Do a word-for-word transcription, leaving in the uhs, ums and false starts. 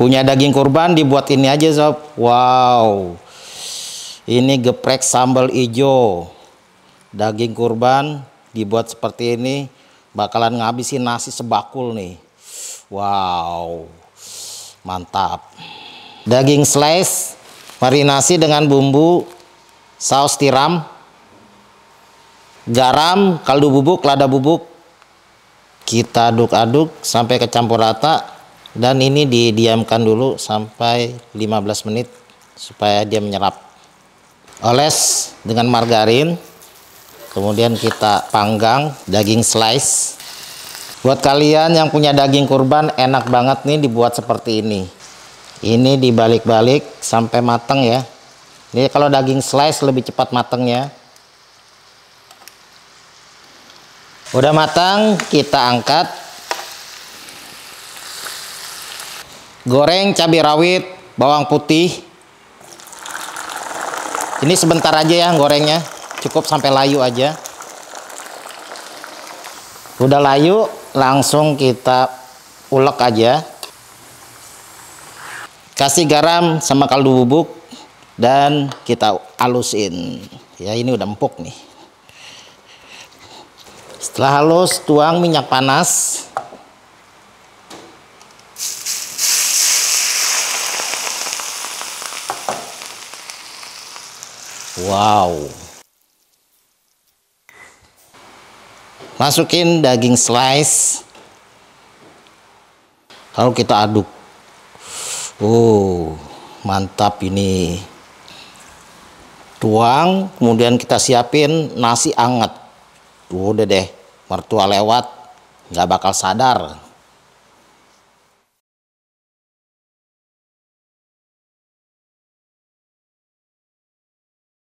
Punya daging kurban dibuat ini aja sob. Wow, ini geprek sambal ijo. Daging kurban dibuat seperti ini bakalan ngabisin nasi sebakul nih. Wow, mantap. Daging slice marinasi dengan bumbu saus tiram, garam, kaldu bubuk, lada bubuk. Kita aduk-aduk sampai kecampur rata. Dan ini didiamkan dulu sampai lima belas menit supaya dia menyerap. Oles dengan margarin, kemudian kita panggang daging slice. Buat kalian yang punya daging kurban, enak banget nih dibuat seperti ini. Ini dibalik-balik sampai matang ya. Ini kalau daging slice lebih cepat matangnya. Udah matang, kita angkat. Goreng cabai rawit, bawang putih. Ini sebentar aja ya gorengnya, cukup sampai layu aja. Udah layu, langsung kita ulek aja. Kasih garam sama kaldu bubuk dan kita alusin. Ya, ini udah empuk nih. Setelah halus, tuang minyak panas. Wow. Masukin daging slice. Lalu kita aduk. Oh, mantap ini. Tuang, kemudian kita siapin nasi anget. Udah deh, mertua lewat nggak bakal sadar.